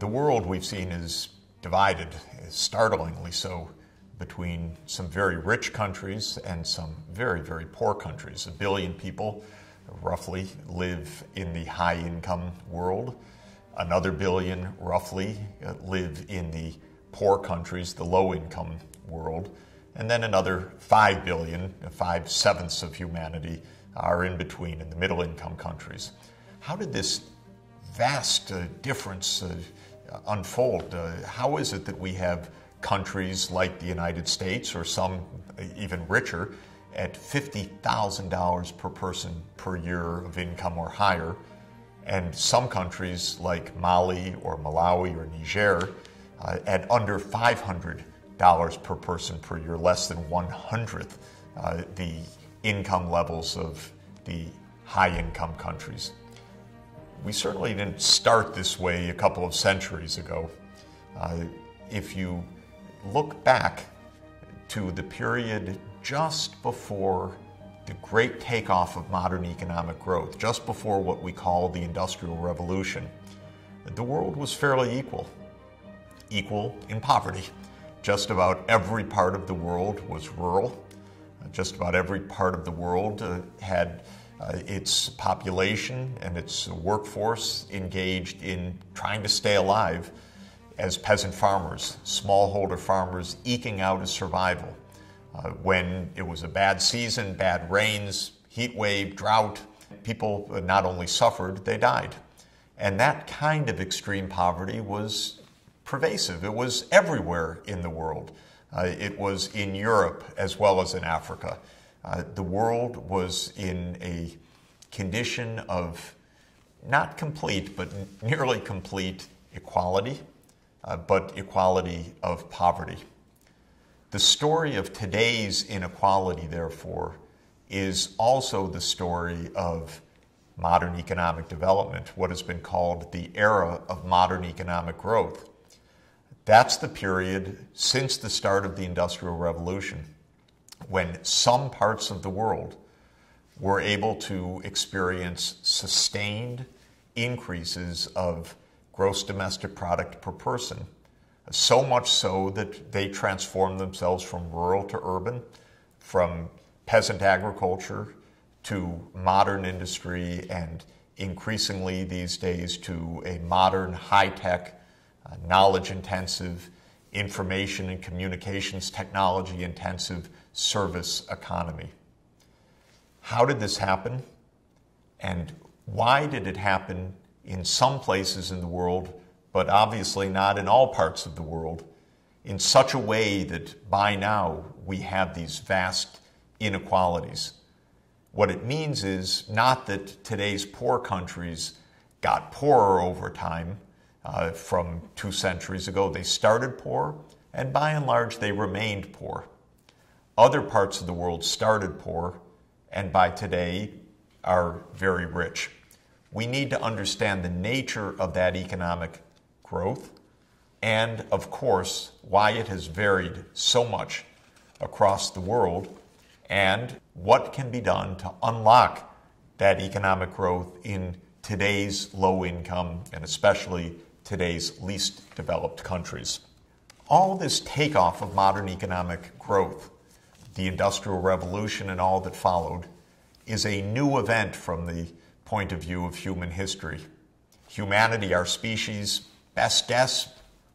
The world we've seen is divided, startlingly so, between some very rich countries and some very, very poor countries. 1 billion people, roughly, live in the high-income world. Another 1 billion, roughly, live in the poor countries, the low-income world. And then another 5 billion, 5/7 of humanity, are in between, in the middle-income countries. How did this vast difference unfold? How is it that we have countries like the United States, or some even richer, at $50,000 per person per year of income or higher, and some countries like Mali or Malawi or Niger at under $500 per person per year, less than 1/100 the income levels of the high-income countries? We certainly didn't start this way a couple of centuries ago. If you look back to the period just before the great takeoff of modern economic growth, just before what we call the Industrial Revolution, the world was fairly equal. Equal in poverty. Just about every part of the world was rural. Just about every part of the world had its population and its workforce engaged in trying to stay alive as peasant farmers, smallholder farmers, eking out a survival. When it was a bad season, bad rains, heat wave, drought, people not only suffered, they died. And that kind of extreme poverty was pervasive. It was everywhere in the world. It was in Europe as well as in Africa. The world was in a condition of not complete, but nearly complete equality, but equality of poverty. The story of today's inequality, therefore, is also the story of modern economic development, what has been called the era of modern economic growth. That's the period since the start of the Industrial Revolution, when some parts of the world were able to experience sustained increases of gross domestic product per person, so much so that they transformed themselves from rural to urban, from peasant agriculture to modern industry, and increasingly these days to a modern, high-tech, knowledge-intensive, information and communications technology-intensive service economy. How did this happen, and why did it happen in some places in the world, but obviously not in all parts of the world, in such a way that by now we have these vast inequalities? What it means is not that today's poor countries got poorer over time from 2 centuries ago. They started poor, and by and large they remained poor. Other parts of the world started poor, and by today are very rich. We need to understand the nature of that economic growth and, of course, why it has varied so much across the world and what can be done to unlock that economic growth in today's low-income and especially today's least developed countries. All this takeoff of modern economic growth, the Industrial Revolution and all that followed, is a new event from the point of view of human history. Humanity, our species, best guess,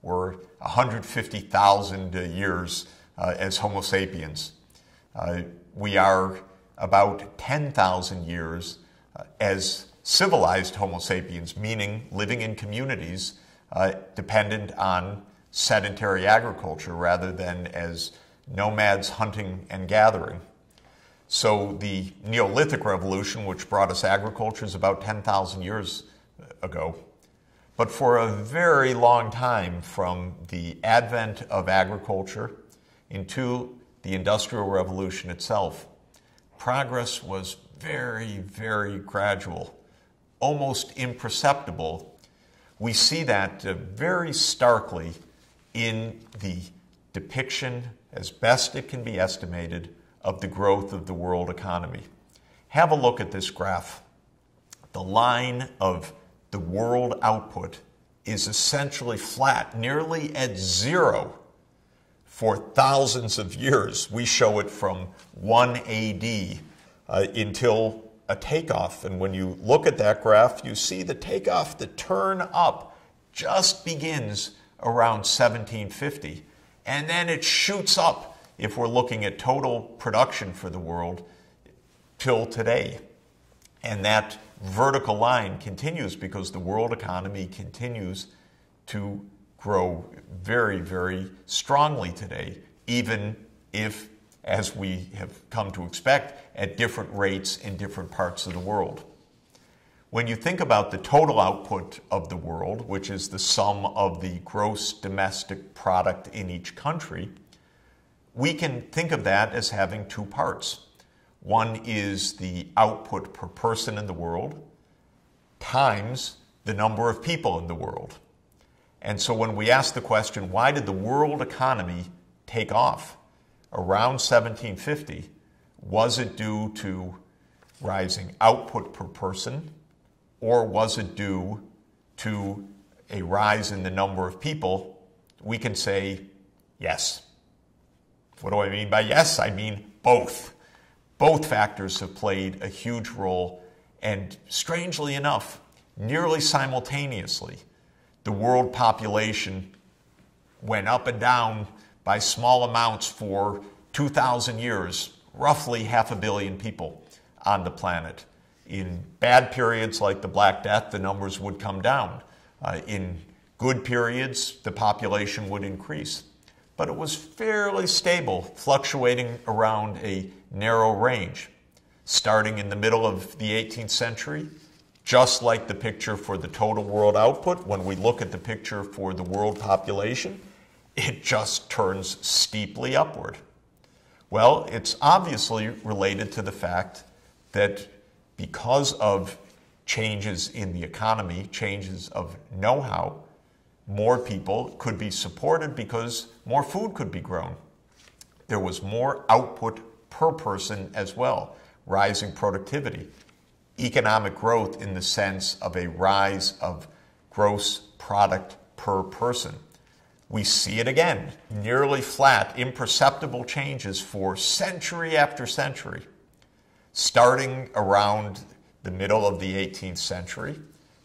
were 150,000 years as Homo sapiens. We are about 10,000 years as civilized Homo sapiens, meaning living in communities dependent on sedentary agriculture rather than as nomads hunting and gathering. So the Neolithic Revolution, which brought us agriculture, is about 10,000 years ago. But for a very long time, from the advent of agriculture into the Industrial Revolution itself, progress was very, very gradual, almost imperceptible. We see that very starkly in the depiction, as best it can be estimated, of the growth of the world economy. have a look at this graph. The line of the world output is essentially flat, nearly at zero for thousands of years. We show it from 1 AD until a takeoff. And when you look at that graph, you see the takeoff, the turn up, just begins around 1750. And then it shoots up, if we're looking at total production for the world, till today. And that vertical line continues because the world economy continues to grow very, very strongly today, even if, as we have come to expect, at different rates in different parts of the world. When you think about the total output of the world, which is the sum of the gross domestic product in each country, we can think of that as having two parts. One is the output per person in the world times the number of people in the world. And so when we ask the question, why did the world economy take off around 1750? Was it due to rising output per person, or was it due to a rise in the number of people? We can say yes. What do I mean by yes? I mean both. Both factors have played a huge role, and strangely enough, nearly simultaneously, the world population went up and down by small amounts for 2,000 years, roughly 500 million people on the planet. In bad periods like the Black Death, the numbers would come down. In good periods, the population would increase. But it was fairly stable, fluctuating around a narrow range. Starting in the middle of the 18th century, just like the picture for the total world output, when we look at the picture for the world population, it just turns steeply upward. Well, it's obviously related to the fact that because of changes in the economy, changes of know-how, more people could be supported because more food could be grown. There was more output per person as well, rising productivity. Economic growth in the sense of a rise of gross product per person. We see it again, nearly flat, imperceptible changes for century after century. Starting around the middle of the 18th century,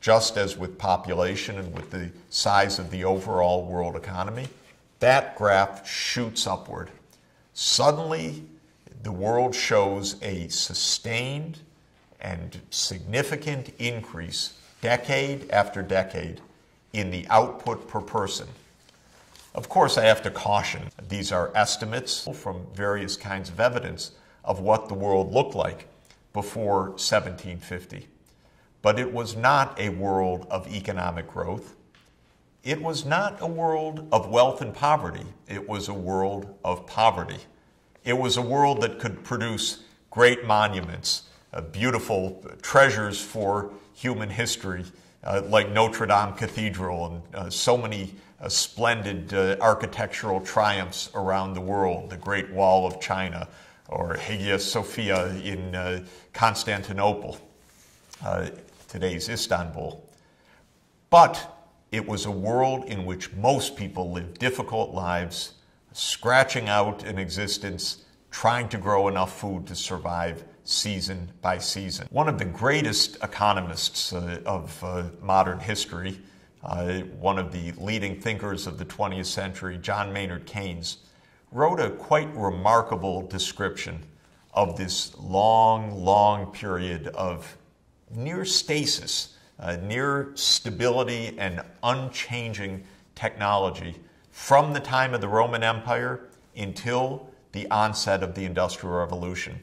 just as with population and with the size of the overall world economy, that graph shoots upward. Suddenly, the world shows a sustained and significant increase, decade after decade, in the output per person. Of course, I have to caution, these are estimates from various kinds of evidence of what the world looked like before 1750. But it was not a world of economic growth. It was not a world of wealth and poverty. It was a world of poverty. It was a world that could produce great monuments, beautiful treasures for human history, like Notre Dame Cathedral and so many splendid architectural triumphs around the world, the Great Wall of China, or Hagia Sophia in Constantinople, today's Istanbul. But it was a world in which most people lived difficult lives, scratching out an existence, trying to grow enough food to survive season by season. One of the greatest economists of modern history, one of the leading thinkers of the 20th century, John Maynard Keynes, wrote a quite remarkable description of this long, long period of near stasis, near stability and unchanging technology from the time of the Roman Empire until the onset of the Industrial Revolution.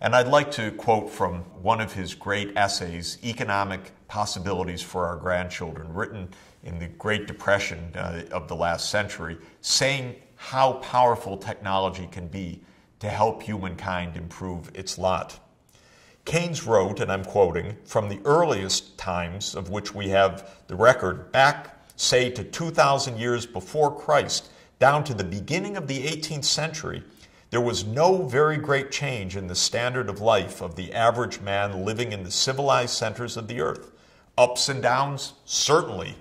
And I'd like to quote from one of his great essays, Economic Possibilities for Our Grandchildren, written in the Great Depression of the last century, saying how powerful technology can be to help humankind improve its lot. Keynes wrote, and I'm quoting, "From the earliest times of which we have the record back, say, to 2,000 years before Christ, down to the beginning of the 18th century, There was no very great change in the standard of life of the average man living in the civilized centers of the earth. Ups and downs, certainly.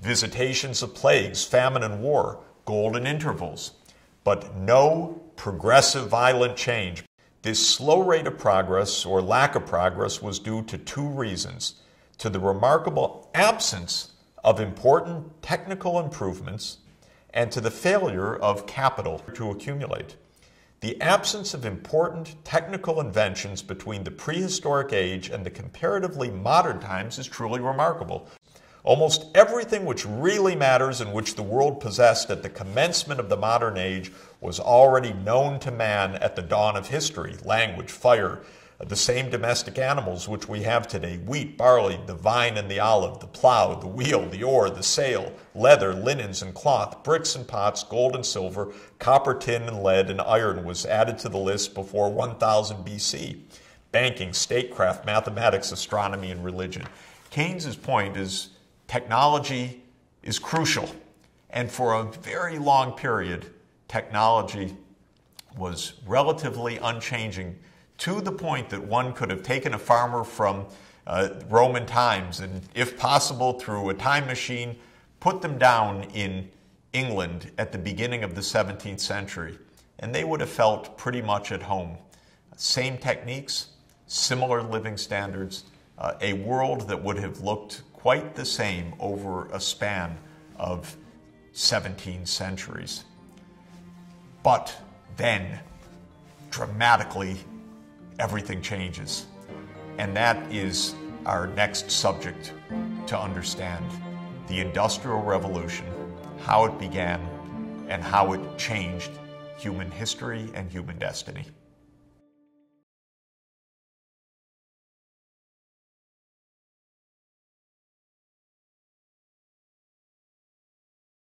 Visitations of plagues, famine and war, golden intervals. But no progressive violent change. This slow rate of progress or lack of progress was due to two reasons: to the remarkable absence of important technical improvements and to the failure of capital to accumulate. The absence of important technical inventions between the prehistoric age and the comparatively modern times is truly remarkable. Almost everything which really matters and which the world possessed at the commencement of the modern age was already known to man at the dawn of history: language, fire, the same domestic animals which we have today, wheat, barley, the vine and the olive, the plow, the wheel, the oar, the sail, leather, linens and cloth, bricks and pots, gold and silver, copper, tin and lead and iron was added to the list before 1000 BC. Banking, statecraft, mathematics, astronomy and religion. Keynes's point is technology is crucial, and for a very long period, technology was relatively unchanging, to the point that one could have taken a farmer from Roman times and, if possible, through a time machine, put them down in England at the beginning of the 17th century, and they would have felt pretty much at home. Same techniques, similar living standards, a world that would have looked quite the same over a span of 17 centuries. But then, dramatically, everything changes, and that is our next subject to understand: the Industrial Revolution, how it began, and how it changed human history and human destiny.